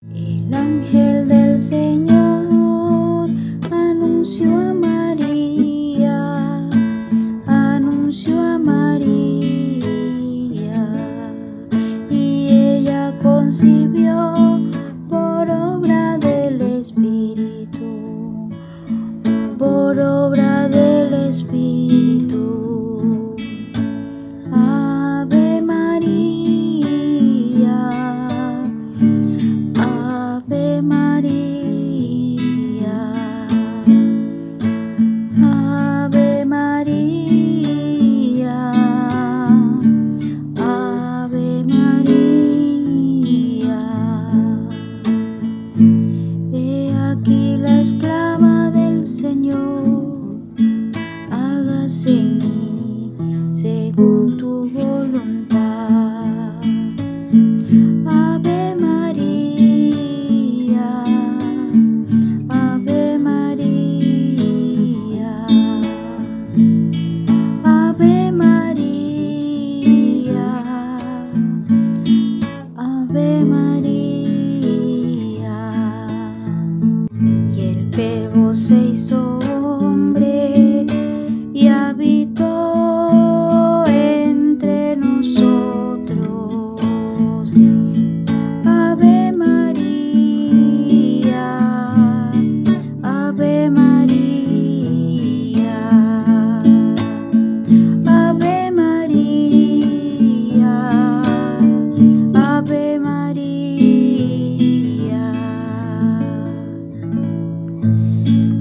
El ángel del Señor anunció a María, y ella concibió por obra del Espíritu. Ave María, Ave María, Ave María, Ave María. He aquí la esclava del Señor, hágase en mí según tu voluntad. Ave María, Ave María, Ave María, Ave María. Y el Verbo se hizo hombre y habitó entre nosotros. Ave María, Ave María, Ave María, Ave María.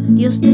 Dios te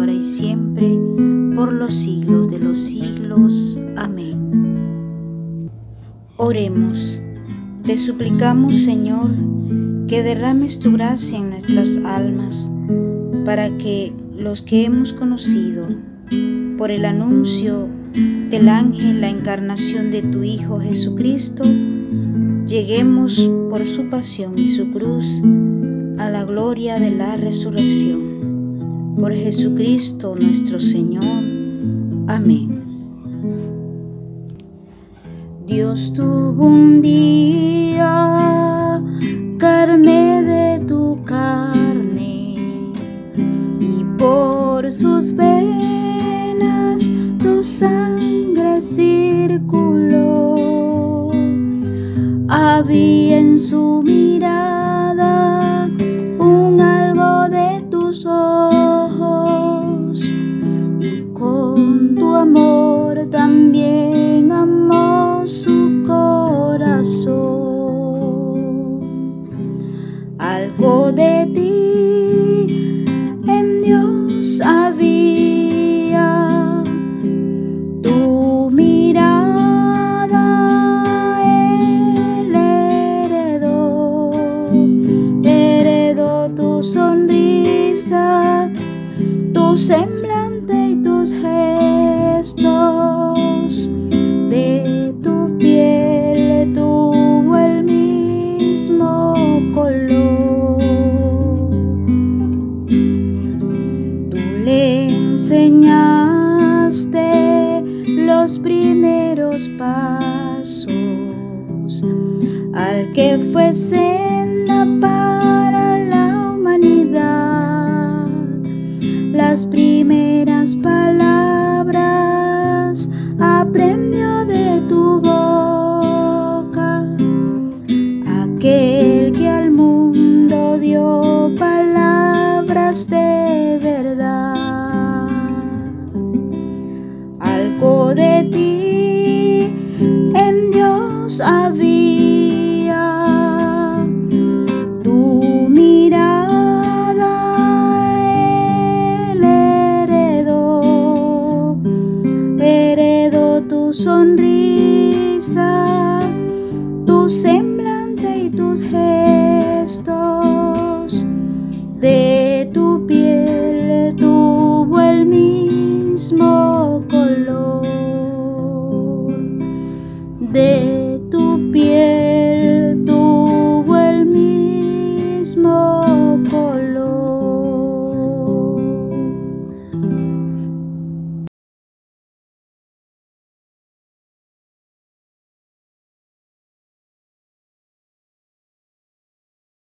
ahora y siempre, por los siglos de los siglos. Amén. Oremos. Te suplicamos, Señor, que derrames tu gracia en nuestras almas, para que los que hemos conocido por el anuncio del ángel la encarnación de tu Hijo Jesucristo, lleguemos por su pasión y su cruz a la gloria de la resurrección. Por Jesucristo nuestro Señor. Amén. Dios tuvo un día carne de tu carne, y por sus venas tu sangre circuló. Había en su mirada un algo de tus ojos, también amó su corazón. Algo de ti en Dios había, tu mirada Él heredó tu sonrisa, tu semblante y tus gestos. De tu piel tuvo el mismo color. Tú le enseñaste los primeros pasos al que fue senda para la humanidad. Las primeras palabras aprendió de tu boca, aquel que al mundo dio palabras de verdad. Algo de ti en Dios había, de tu piel tuvo el mismo color de